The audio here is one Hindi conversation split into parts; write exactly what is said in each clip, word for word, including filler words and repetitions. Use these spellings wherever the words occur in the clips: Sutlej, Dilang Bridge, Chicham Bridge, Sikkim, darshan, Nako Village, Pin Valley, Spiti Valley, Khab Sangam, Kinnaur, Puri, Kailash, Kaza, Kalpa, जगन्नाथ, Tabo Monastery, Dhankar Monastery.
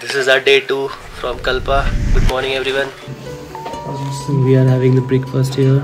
This is our day two from Kalpa. Good morning, everyone. We are having the breakfast here.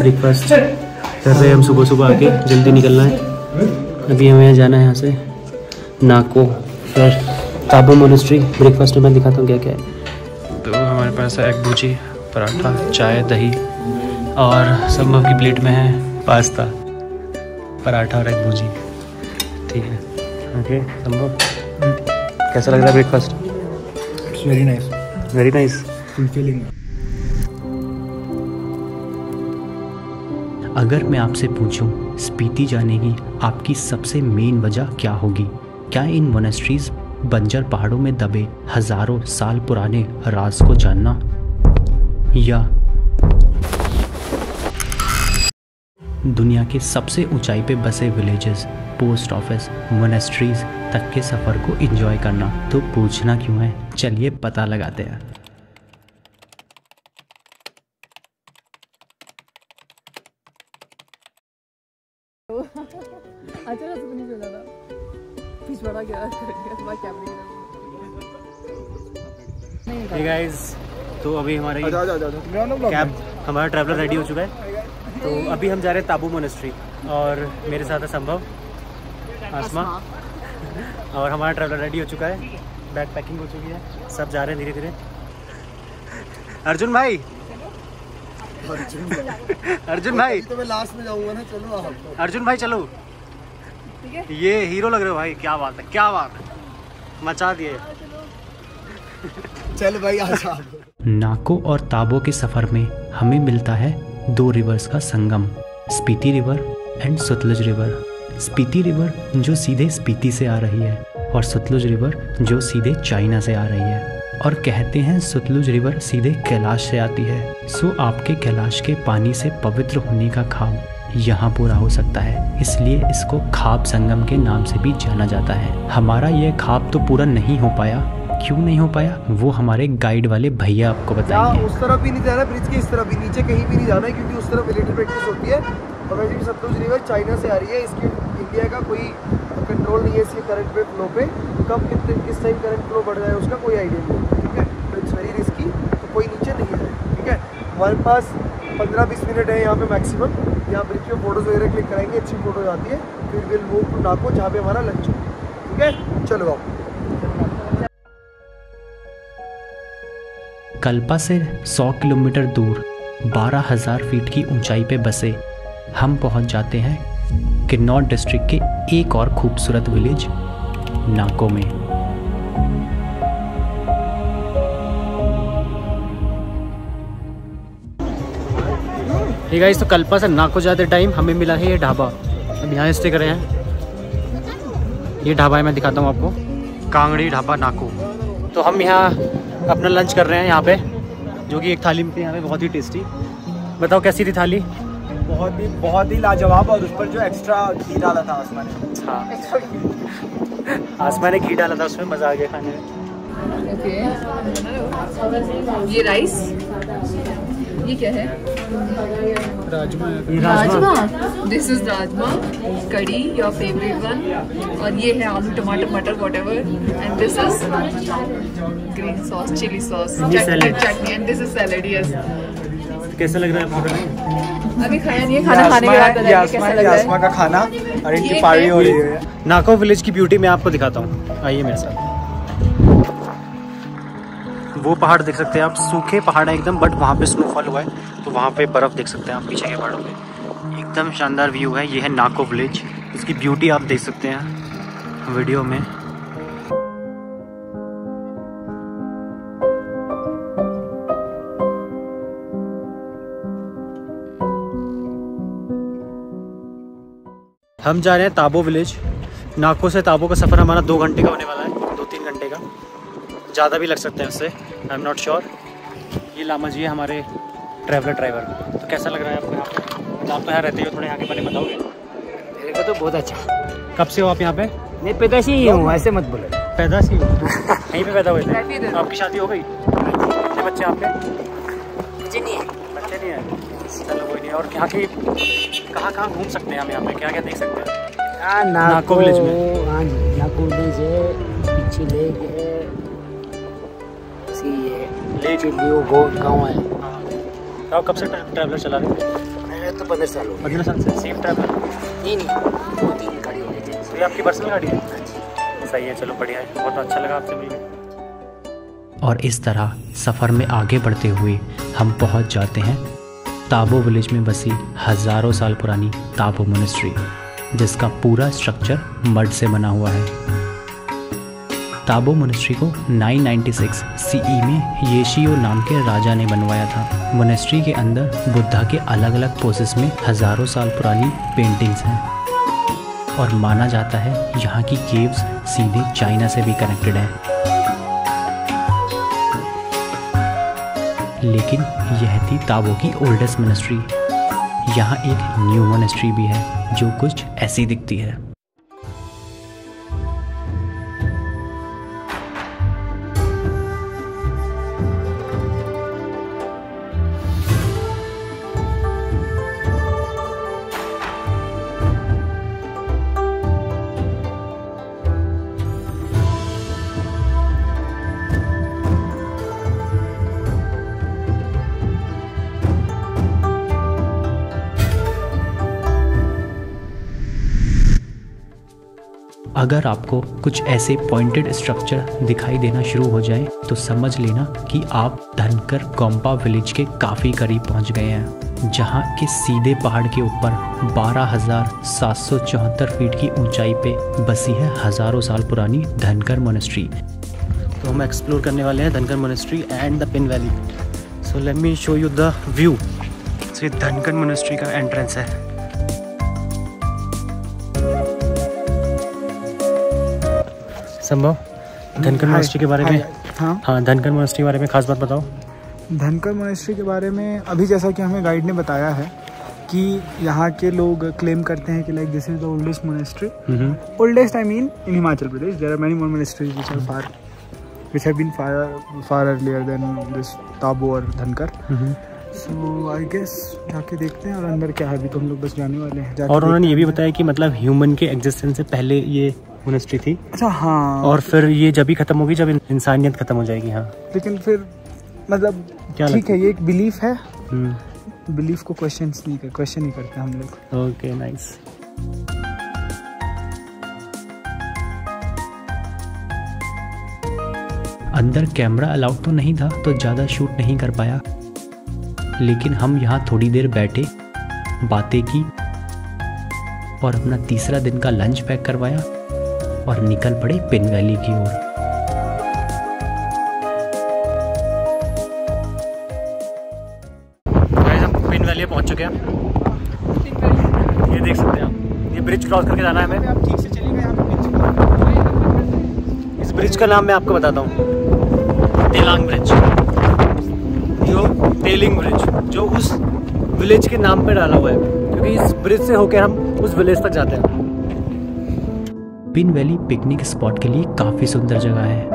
Breakfast. कर रहे हैं हम सुबह सुबह आके, जल्दी निकलना है. अभी हमें जाना है यहाँ से नाको फिर ताबो मोनेस्ट्री. ब्रेकफास्ट में मैं दिखाता हूँ क्या क्या है. तो हमारे पास है एग भुर्जी, पराठा, चाय, दही और संभव की प्लेट में है पास्ता, पराठा और एग भुर्जी. ठीक है, ओके संभव, कैसा लग रहा है breakfast? It's very nice, very nice, fulfilling. अगर मैं आपसे पूछूं स्पीति जाने की आपकी सबसे मेन वजह क्या होगी? क्या इन मोनेस्ट्रीज बंजर पहाड़ों में दबे हजारों साल पुराने राज को जानना, या दुनिया के सबसे ऊंचाई पे बसे विलेजेस, पोस्ट ऑफिस, मोनेस्ट्रीज तक के सफर को एंजॉय करना? तो पूछना क्यों है, चलिए पता लगाते हैं. Hey guys, तो अभी हमारे कैब, हमारा ट्रैवलर रेडी हो चुका है. तो अभी हम जा रहे हैं ताबो मोनेस्ट्री और मेरे साथ है संभव, आसमा और हमारा ट्रैवलर रेडी हो चुका है, बैग पैकिंग हो चुकी है, सब जा रहे हैं धीरे धीरे. अर्जुन भाई, अर्जुन भाई तो मैं लास्ट में जाऊंगा ना. चलो अर्जुन भाई, चलो. ये हीरो लग रहे हो भाई, क्या बात है, क्या बात है, मचा दिए. चल भाई आजा. नाको और ताबो के सफर में हमें मिलता है दो रिवर्स का संगम, Spiti river and Sutlej river. Spiti river जो सीधे स्पीति से आ रही है और सुतलज रिवर जो सीधे चाइना से आ रही है. और कहते हैं सुतलुज रिवर सीधे कैलाश से आती है, सो आपके कैलाश के पानी से पवित्र होने का ख्वाब यहाँ पूरा हो सकता है, इसलिए इसको ख्वाब संगम के नाम से भी जाना जाता है. हमारा यह ख्वाब तो पूरा नहीं हो पाया. क्यों नहीं हो पाया, वो हमारे गाइड वाले भैया आपको बताएंगे. उस तरफ भी नहीं जाना, ब्रिज के इस तरफ भी, नीचे कहीं भी नहीं जाना है, क्योंकि उस तरफ मिलिट्री प्रैक्टिस होती है. और वैसे भी सतलुज रिवर चाइना से आ रही है, इसके इंडिया का कोई कंट्रोल नहीं है इसके करंट पे, फ्लो पे. कब कितने किस टाइम करंट फ्लो बढ़ रहा है उसका कोई आइडिया नहीं है, ठीक है. तो इट्स वेरी रिस्की, तो कोई नीचे नहीं है, ठीक है. हमारे पास पंद्रह बीस मिनट है यहाँ पे मैक्सिमम. यहाँ ब्रिज पे फोटोज़ वगैरह क्लिक कराएंगे, अच्छी फोटोज आती है. फिर विल मूव टू नाको जहाँ पे हमारा लंच हो, ठीक है. चलो आप कल्पा से सौ किलोमीटर दूर बारह हज़ार फीट की ऊंचाई पे बसे हम पहुंच जाते हैं किन्नौर डिस्ट्रिक्ट के एक और खूबसूरत विलेज नाको में. hey guys, तो कल्पा से नाको जाते टाइम हमें मिला है ये ढाबा. अब यहाँ स्टे कर रहे हैं. ये ढाबा है, मैं दिखाता हूँ आपको, कांगड़ी ढाबा नाको. तो हम यहाँ अपना लंच कर रहे हैं यहाँ पे, जो कि एक थाली में थी यहाँ पे, बहुत ही टेस्टी. बताओ कैसी थी थाली? बहुत ही बहुत ही लाजवाब. और उस पर जो एक्स्ट्रा घी डाला था आसमा ने, हाँ आसमा ने घी डाला था उसमें, मज़ा आ गया खाने में. ये राइस, ये क्या है? Rajma. Rajma, this is rajma kadhi, your favourite one. और ये है आलू टमाटर मटर whatever, and this is green sauce, chilli sauce, chutney, and this is salad. Yes. कैसा लग रहा है? अभी खाया नहीं है, खाना खाने के बाद कैसा लग रहा है आसमा का खाना. और इनकी पार्टी हो रही है. नाको विलेज की ब्यूटी मैं आपको दिखाता हूँ, आइए मेरे साथ. वो पहाड़ देख सकते हैं आप, सूखे पहाड़ है एकदम, बट वहाँ पे स्नोफॉल हुआ है, तो वहाँ पे बर्फ़ देख सकते हैं आप पीछे के पहाड़ों में. एकदम शानदार व्यू है. ये है नाको विलेज, इसकी ब्यूटी आप देख सकते हैं वीडियो में. हम जा रहे हैं ताबो विलेज. नाको से ताबो का सफ़र हमारा दो घंटे का होने वाला है, दो तीन घंटे का, ज़्यादा भी लग सकते हैं उससे, आई एम नॉट श्योर. ये लामा जी है हमारे ट्रैवलर ड्राइवर. तो कैसा लग रहा है आपको यहाँ पे? आप तो यहाँ रहते हो, थोड़े यहाँ के बारे में बताओगे? मेरे को तो बहुत अच्छा. कब से हो आप यहाँ पे? नहीं, पैदाशी ही हूँ, ऐसे मत बोलो. पैदाशी ही यहीं पे पैदा हुए थे? आपकी शादी हो गई? कितने बच्चे आपके? बच्चे नहीं है. बच्चे नहीं है, चलो कोई नहीं. और यहाँ की कहाँ कहाँ घूम सकते हैं हम यहाँ पे, क्या क्या देख सकते हैं नाको विलेज में? नाको विलेज है अच्छी लेक है, लेक न्यू गोल्ड गाँव है। आप कब से ट्रैवलर चला रहे हैं? मैं तो पंद्रह साल हो। पंद्रह साल से सेम ट्रैवलर? नहीं नहीं, दो तीन गाड़ी हो गई। तो ये आपकी पर्सनल गाड़ी है? सही है, चलो बढ़िया है, बहुत अच्छा लगा आपसे मिलकर। और इस तरह सफ़र में आगे बढ़ते हुए हम पहुँच जाते हैं ताबो विलेज में बसी हज़ारों साल पुरानी ताबो मोनेस्ट्री, जिसका पूरा स्ट्रक्चर मड से बना हुआ है। ताबो मोनेस्ट्री को नौ सौ छियानवे सीई में येशियो नाम के राजा ने बनवाया था। मोनेस्ट्री के अंदर बुद्धा के अलग अलग पोजेस में हज़ारों साल पुरानी पेंटिंग्स हैं और माना जाता है यहाँ की केव्स सीधे चाइना से भी कनेक्टेड हैं। लेकिन यह थी ताबो की ओल्डेस्ट मोनेस्ट्री। यहाँ एक न्यू मोनेस्ट्री भी है जो कुछ ऐसी दिखती है। अगर आपको कुछ ऐसे पॉइंटेड स्ट्रक्चर दिखाई देना शुरू हो जाए तो समझ लेना कि आप धनकर गोम्पा विलेज के काफ़ी करीब पहुंच गए हैं, जहां के सीधे पहाड़ के ऊपर बारह हज़ार सात सौ चौहत्तर फीट की ऊंचाई पे बसी है हज़ारों साल पुरानी धनकर मोनेस्ट्री। तो हम एक्सप्लोर करने वाले हैं Dhankar monastery and the Pin valley. So let me show you the view. So Dhankar monastery का एंट्रेंस है। संभव धनकर मोनेस्ट्री के बारे में, हाँ हाँ धनकर मोनेस्ट्री के बारे में खास बात बताओ। धनकर मोनेस्ट्री के बारे में अभी जैसा कि हमें गाइड ने बताया है कि यहाँ के लोग क्लेम करते हैं कि like this is the oldest monastery, oldest I mean in Himachal Pradesh. There are many more monasteries which are far which have been far far earlier than this Tabo और धनकर। सो आई गेस जाके देखते हैं और अंदर क्या है, अभी तो हम लोग बस जाने वाले हैं। और उन्होंने ये भी बताया कि मतलब ह्यूमन के एग्जिस्टेंस से पहले ये मोनेस्ट्री थी। अच्छा हाँ, और फिर ये जब ही खत्म होगी जब इंसानियत खत्म हो जाएगी। हाँ लेकिन फिर मतलब ठीक है, ये एक बिलीफ है, बिलीफ को क्वेश्चन नहीं कर क्वेश्चन नहीं करते हम लोग। Okay nice. अंदर कैमरा अलाउड तो नहीं था तो ज़्यादा शूट नहीं कर पाया, लेकिन हम यहाँ थोड़ी देर बैठे, बातें की और अपना तीसरा दिन का लंच पैक करवाया और निकल पड़े पिन वैली की ओर। गाइस हम पिन वैली पहुंच चुके हैं। ये देख सकते हैं आप, ये ब्रिज क्रॉस करके जाना है हमें। आप ठीक से चलिए, आप इस ब्रिज का नाम मैं आपको बताता हूँ, दिलांग ब्रिज, जो दिलंग ब्रिज, जो उस विलेज के नाम पर डाला हुआ है क्योंकि इस ब्रिज से होकर हम उस विलेज तक जाते हैं। पिन वैली पिकनिक स्पॉट के लिए काफ़ी सुंदर जगह है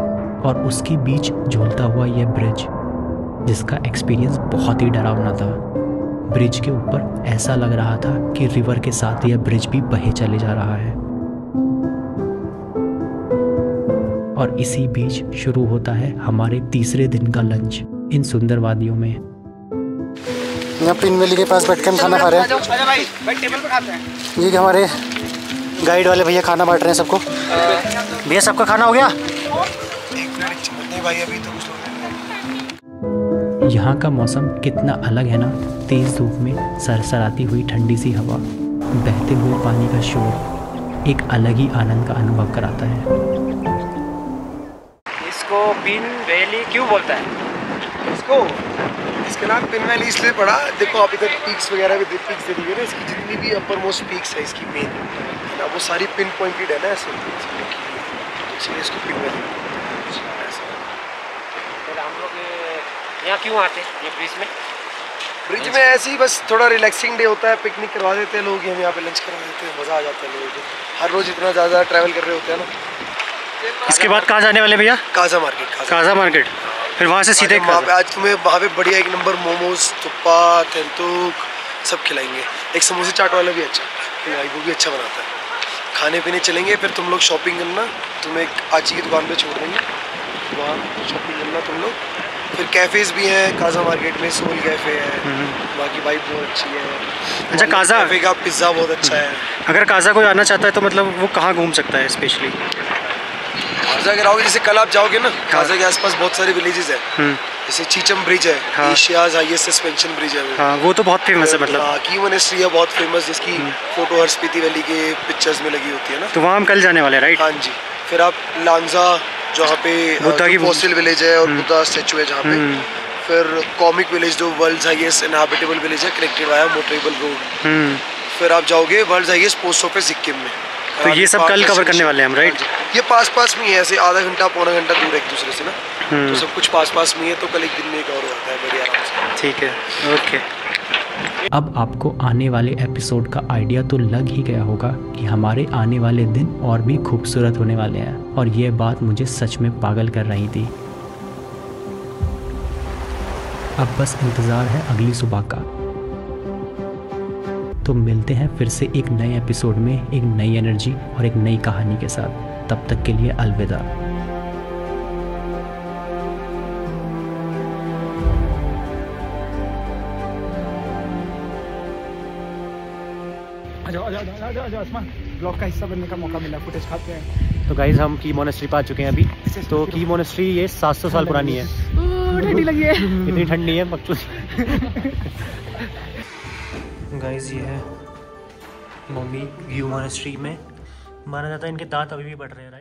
और उसके बीच झूलता हुआ यह ब्रिज, जिसका एक्सपीरियंस बहुत ही डरावना था। ब्रिज के ऊपर ऐसा लग रहा था कि रिवर के साथ यह ब्रिज भी बहे चले जा रहा है। और इसी बीच शुरू होता है हमारे तीसरे दिन का लंच इन सुंदर वादियों में। यहाँ पिन वैली के पास बैठकर खाना खा रहे हैं। ये हमारे गाइड वाले भैया खाना बांट रहे हैं सबको। भैया सबका खाना हो गया? यहाँ का मौसम कितना अलग है ना, तेज धूप में सरसराती हुई ठंडी सी हवा, बहते हुए पानी का शोर, एक अलग ही आनंद का अनुभव कराता है। इसको पिन वैली क्यों बोलता है? इसको इसका नाम पिन वैली इसलिए पड़ा, देखो अभी तक पीक्स वगैरह भी पीक्स दे दी है ना, इसकी जितनी भी अपर मोस्ट पीक्स है इसकी मेन ना, वो सारी पिन पॉइंटेड है ना, ऐसे इसलिए इसको पिन वैली। तो हम लोग यहाँ क्यों आते हैं? ये ब्रिज में ब्रिज में ऐसे ही बस थोड़ा रिलैक्सिंग डे होता है, पिकनिक करवा देते हैं लोग, हम यहाँ पे लंच करवा देते हैं, मज़ा आ जाता है लोगों को। हर रोज़ इतना ज़्यादा ट्रैवल कर रहे होते हैं ना। इसके बाद कहाँ जाने वाले भैया? काजा मार्केट। काजा मार्केट फिर वहाँ से सीधे वहाँ पे। आज तुम्हें वहाँ पे बढ़िया एक नंबर मोमोज, थप्पा, तेंतुक सब खिलाएंगे। एक समोसे चाट वाला भी अच्छा, वो भी अच्छा बनाता है। खाने पीने चलेंगे, फिर तुम लोग शॉपिंग करना, तुम्हें एक आची की दुकान पे छोड़ देंगे, वहाँ शॉपिंग करना तुम लोग। फिर कैफ़ेज़ भी हैं काज़ा मार्केट में, सोल कैफ़े है, बाकी वाइब बहुत अच्छी है। अच्छा, काज़ा कैफ़े का पिज़्ज़ा बहुत अच्छा है। अगर काज़ा कोई आना चाहता है तो मतलब वो कहाँ घूम सकता है स्पेशली? काज़ा अगर आओगे, जैसे कल आप जाओगे ना, काज़ा के आसपास बहुत सारे विलेजेस हैं, जैसे चीचम ब्रिज है, एशियाज़ हाईएस्ट सस्पेंशन ब्रिज है, वो वो तो बहुत फेमस है। मतलब बाकी मोनेस्ट्री है बहुत फेमस, जिसकी फ़ोटो हर स्पीति वैली के पिक्चर्स में लगी होती है ना, तो वहाँ हम कल जाने वाले हैं, राइट? हाँ जी। फिर आप लांजा, जहाँ पे बुद्धा की फॉसिल विलेज है और बुद्धा स्टैचू है जहाँ पे, फिर कॉमिक विलेज जो वर्ल्ड हाईएस्ट इनहैबिटेबल विलेज है, कनेक्टेड बाय मोटरेबल रोड। फिर आप जाओगे world highest post office Sikkim में। तो ये सब कल कवर करने वाले हैं हम, राइट? ये पास पास में ही है, ऐसे आधा घंटा पौना घंटा दूर एक दूसरे से ना, तो सब कुछ पास पास में है, तो कल एक दिन में एक और होता है, बढ़िया आराम से। ठीक है, ओके। अब आपको आने वाले एपिसोड का आइडिया तो लग ही गया होगा कि हमारे आने वाले दिन और भी खूबसूरत होने वाले हैं, और ये बात मुझे सच में पागल कर रही थी। अब बस इंतज़ार है अगली सुबह का। तो मिलते हैं फिर से एक नए एपिसोड में, एक नई एनर्जी और एक नई कहानी के साथ। तब तक के लिए अलविदा। ब्लॉग का हिस्सा बनने का मौका मिला, फुटेज खाते हैं। तो गाइज हम की मोनेस्ट्री पा चुके हैं अभी। तो की मोनेस्ट्री ये सात सौ साल पुरानी है। ठंडी लगी है, इतनी ठंडी है गाइज। ये है मोमी व्यू मोनेस्ट्री में, माना जाता है इनके दांत अभी भी बढ़ रहे हैं।